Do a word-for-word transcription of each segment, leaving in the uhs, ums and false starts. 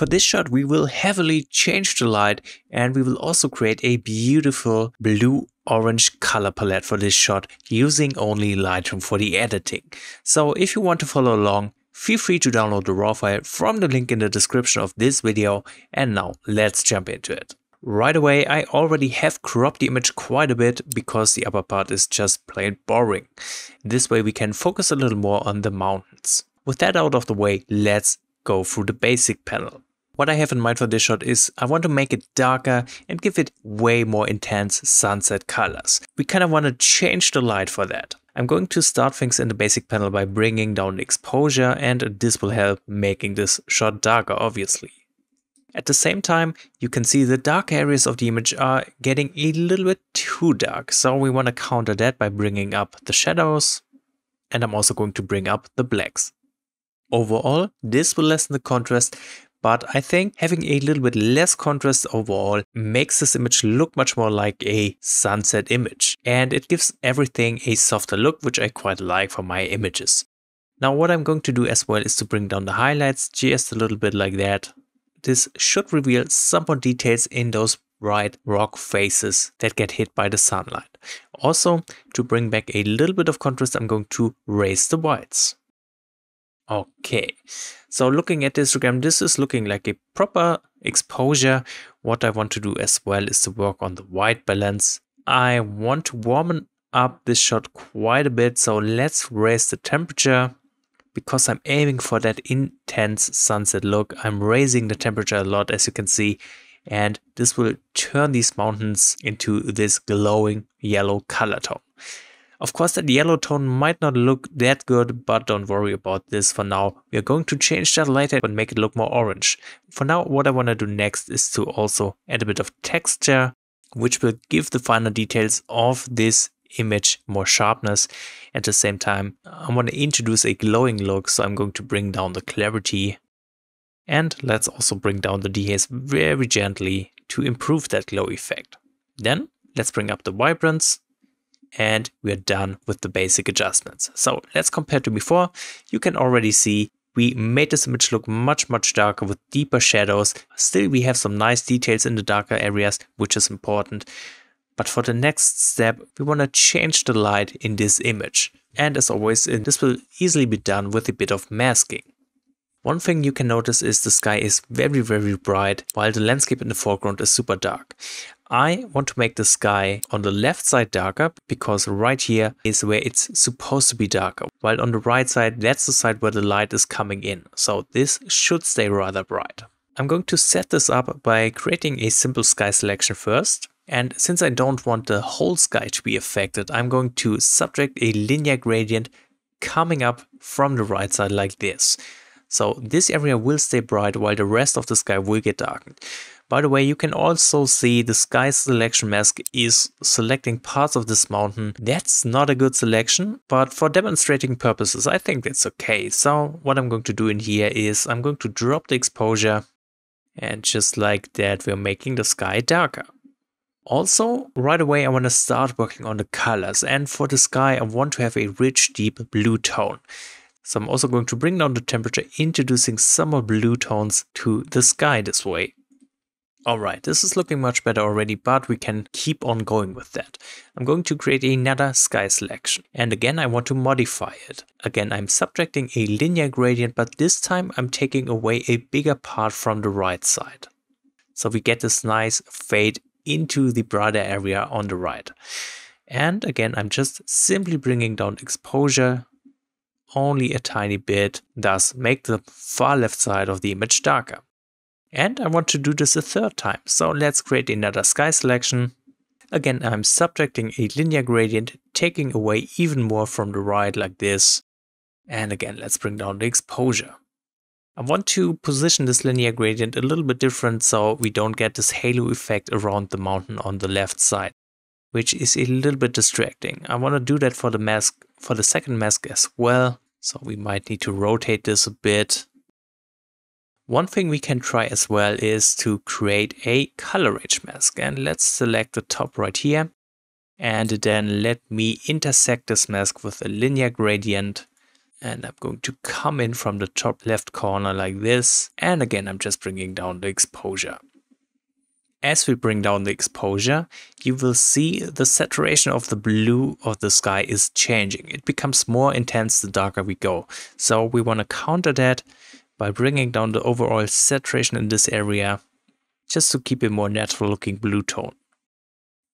For this shot, we will heavily change the light, and we will also create a beautiful blue-orange color palette for this shot using only Lightroom for the editing. So if you want to follow along, feel free to download the raw file from the link in the description of this video, and now let's jump into it. Right away, I already have cropped the image quite a bit because the upper part is just plain boring. This way we can focus a little more on the mountains. With that out of the way, let's go through the basic panel. What I have in mind for this shot is I want to make it darker and give it way more intense sunset colors. We kind of want to change the light for that. I'm going to start things in the basic panel by bringing down the exposure, and this will help making this shot darker, obviously. At the same time, you can see the dark areas of the image are getting a little bit too dark, so we want to counter that by bringing up the shadows, and I'm also going to bring up the blacks. Overall, this will lessen the contrast, but I think having a little bit less contrast overall makes this image look much more like a sunset image, and it gives everything a softer look, which I quite like for my images. Now what I'm going to do as well is to bring down the highlights just a little bit like that. This should reveal some more details in those bright rock faces that get hit by the sunlight. Also, to bring back a little bit of contrast, I'm going to raise the whites. Okay, so looking at this diagram, this is looking like a proper exposure. What I want to do as well is to work on the white balance. I want to warm up this shot quite a bit, so let's raise the temperature. Because I'm aiming for that intense sunset look, I'm raising the temperature a lot, as you can see, and this will turn these mountains into this glowing yellow color tone. Of course, that yellow tone might not look that good, but don't worry about this for now. We are going to change that later and make it look more orange. For now, what I want to do next is to also add a bit of texture, which will give the finer details of this image more sharpness. At the same time, I want to introduce a glowing look, so I'm going to bring down the clarity, and let's also bring down the dehaze very gently to improve that glow effect. Then let's bring up the vibrance, and we're done with the basic adjustments. So let's compare to before. You can already see we made this image look much, much darker with deeper shadows. Still, we have some nice details in the darker areas, which is important. But for the next step, we want to change the light in this image. And as always, this will easily be done with a bit of masking. One thing you can notice is the sky is very, very bright, while the landscape in the foreground is super dark. I want to make the sky on the left side darker, because right here is where it's supposed to be darker, while on the right side, that's the side where the light is coming in. So this should stay rather bright. I'm going to set this up by creating a simple sky selection first. And since I don't want the whole sky to be affected, I'm going to subtract a linear gradient coming up from the right side like this. So this area will stay bright while the rest of the sky will get darkened. By the way, you can also see the sky selection mask is selecting parts of this mountain. That's not a good selection, but for demonstrating purposes, I think that's okay. So what I'm going to do in here is I'm going to drop the exposure, and just like that, we're making the sky darker. Also, right away I want to start working on the colors, and for the sky I want to have a rich deep blue tone. So I'm also going to bring down the temperature, introducing some more blue tones to the sky this way. Alright, this is looking much better already, but we can keep on going with that. I'm going to create another sky selection, and again I want to modify it. Again, I'm subtracting a linear gradient, but this time I'm taking away a bigger part from the right side. So we get this nice fade into the brighter area on the right. And again, I'm just simply bringing down exposure only a tiny bit, thus make the far left side of the image darker. And I want to do this a third time, so let's create another sky selection. Again, I'm subtracting a linear gradient, taking away even more from the right like this. And again, let's bring down the exposure. I want to position this linear gradient a little bit different, so we don't get this halo effect around the mountain on the left side, which is a little bit distracting. I want to do that for the mask, for the second mask as well, so we might need to rotate this a bit. One thing we can try as well is to create a color rich mask, and let's select the top right here, and then let me intersect this mask with a linear gradient. and I'm going to come in from the top left corner like this. And again, I'm just bringing down the exposure. As we bring down the exposure, you will see the saturation of the blue of the sky is changing. It becomes more intense the darker we go. So we want to counter that by bringing down the overall saturation in this area, just to keep a more natural looking blue tone.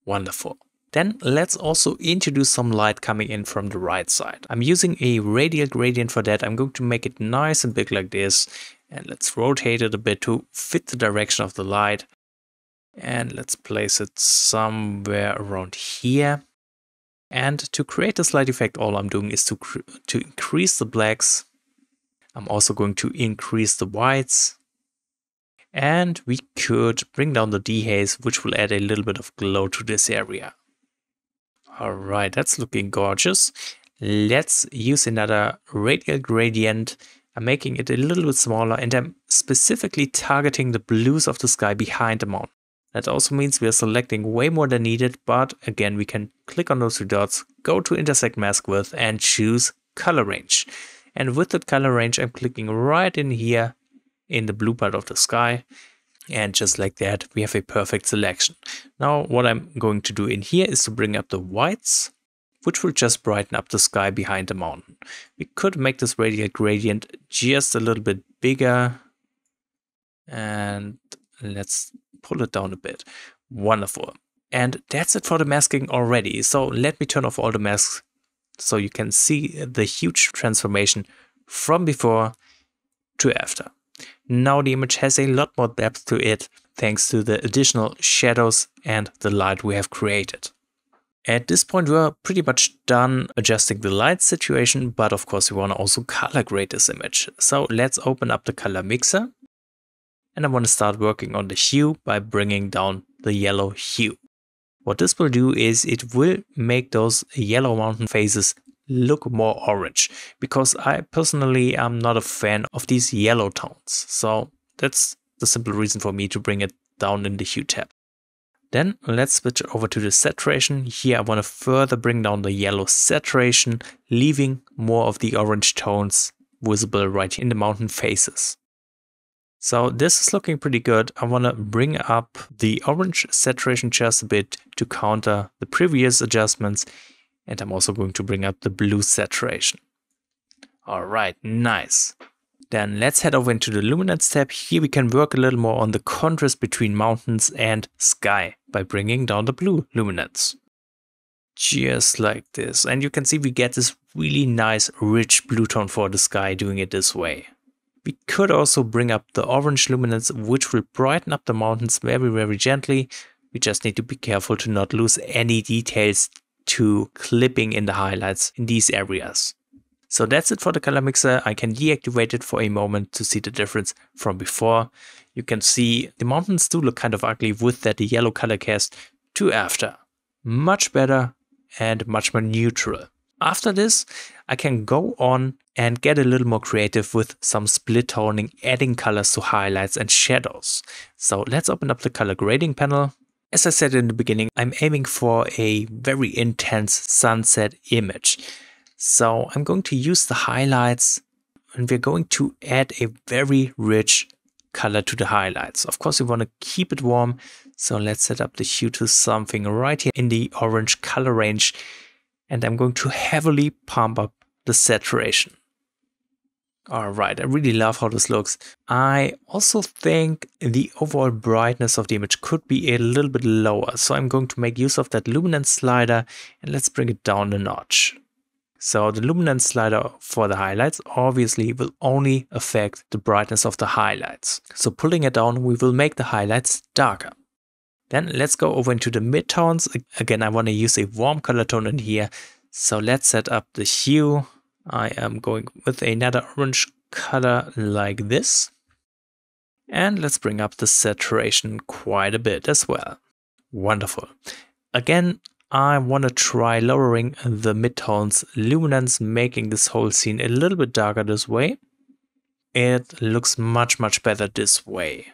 Wonderful. Then let's also introduce some light coming in from the right side. I'm using a radial gradient for that. I'm going to make it nice and big like this. And let's rotate it a bit to fit the direction of the light. And let's place it somewhere around here. And to create this light effect, all I'm doing is to, to increase the blacks. I'm also going to increase the whites. And we could bring down the dehaze, which will add a little bit of glow to this area. All right, that's looking gorgeous. Let's use another radial gradient. I'm making it a little bit smaller, and I'm specifically targeting the blues of the sky behind the mountain. That also means we are selecting way more than needed, but again, we can click on those three dots, go to intersect mask with, and choose color range. And with that color range, I'm clicking right in here in the blue part of the sky. And just like that, we have a perfect selection. Now, what I'm going to do in here is to bring up the whites, which will just brighten up the sky behind the mountain. We could make this radial gradient just a little bit bigger. And let's pull it down a bit. Wonderful. And that's it for the masking already. So let me turn off all the masks so you can see the huge transformation from before to after. Now the image has a lot more depth to it thanks to the additional shadows and the light we have created. At this point, we are pretty much done adjusting the light situation, but of course we want to also color grade this image. So let's open up the color mixer. And I want to start working on the hue by bringing down the yellow hue. What this will do is it will make those yellow mountain faces look more orange, because I personally am not a fan of these yellow tones. So that's the simple reason for me to bring it down in the hue tab. Then let's switch over to the saturation. Here I want to further bring down the yellow saturation, leaving more of the orange tones visible right in the mountain faces. So this is looking pretty good. I want to bring up the orange saturation just a bit to counter the previous adjustments. And I'm also going to bring up the blue saturation. All right, nice. Then let's head over into the luminance tab. Here we can work a little more on the contrast between mountains and sky by bringing down the blue luminance. Just like this. And you can see we get this really nice rich blue tone for the sky doing it this way. We could also bring up the orange luminance, which will brighten up the mountains very, very gently. We just need to be careful to not lose any details to clipping in the highlights in these areas. So that's it for the color mixer. I can deactivate it for a moment to see the difference from before. You can see the mountains do look kind of ugly with that yellow color cast to after. Much better and much more neutral. After this, I can go on and get a little more creative with some split toning, adding colors to highlights and shadows. So let's open up the color grading panel. As I said in the beginning, I'm aiming for a very intense sunset image. So I'm going to use the highlights, and we're going to add a very rich color to the highlights. Of course, we want to keep it warm. So let's set up the hue to something right here in the orange color range. And I'm going to heavily pump up the saturation. All right, I really love how this looks. I also think the overall brightness of the image could be a little bit lower. So I'm going to make use of that luminance slider, and let's bring it down a notch. So the luminance slider for the highlights obviously will only affect the brightness of the highlights. So pulling it down, we will make the highlights darker. Then let's go over into the midtones. Again, I want to use a warm color tone in here. So let's set up the hue. I am going with another orange color like this. And let's bring up the saturation quite a bit as well. Wonderful. Again, I want to try lowering the midtones luminance, making this whole scene a little bit darker this way. It looks much, much better this way.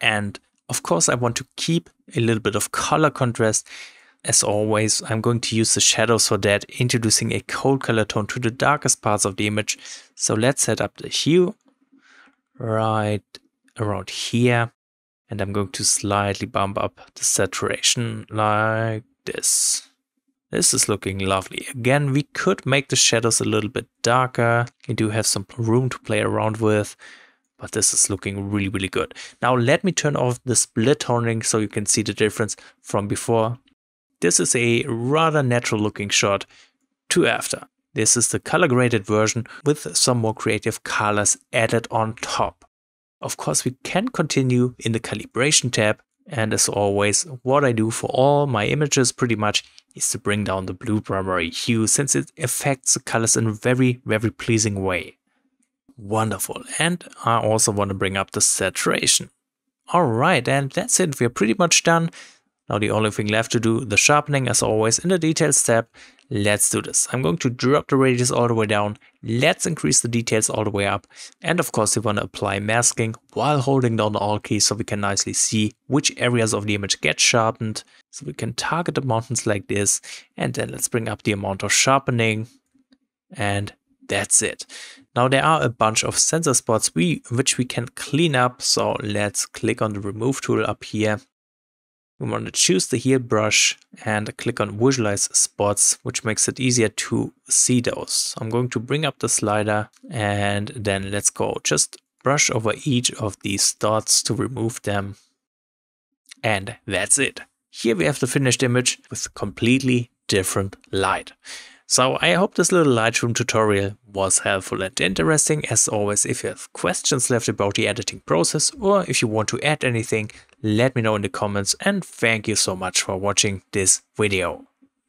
And of course, I want to keep a little bit of color contrast. As always, I'm going to use the shadows for that, introducing a cold color tone to the darkest parts of the image. So let's set up the hue right around here. And I'm going to slightly bump up the saturation like this. This is looking lovely. Again, we could make the shadows a little bit darker. We do have some room to play around with, but this is looking really, really good. Now let me turn off the split toning so you can see the difference from before. This is a rather natural looking shot to after. This is the color graded version with some more creative colors added on top. Of course, we can continue in the calibration tab. And as always, what I do for all my images pretty much is to bring down the blue primary hue, since it affects the colors in a very, very pleasing way. Wonderful. And I also want to bring up the saturation. All right, and that's it. We're pretty much done. Now the only thing left to do, the sharpening as always in the details tab. Let's do this. I'm going to drop the radius all the way down. Let's increase the details all the way up. And of course we want to apply masking while holding down the Alt key so we can nicely see which areas of the image get sharpened. So we can target the mountains like this. And then let's bring up the amount of sharpening. And that's it. Now there are a bunch of sensor spots we, which we can clean up. So let's click on the remove tool up here. We want to choose the heel brush and click on visualize spots, which makes it easier to see those. I'm going to bring up the slider and then let's go just brush over each of these dots to remove them. And that's it. Here we have the finished image with completely different light. So I hope this little Lightroom tutorial was helpful and interesting. As always, if you have questions left about the editing process or if you want to add anything, let me know in the comments, and thank you so much for watching this video.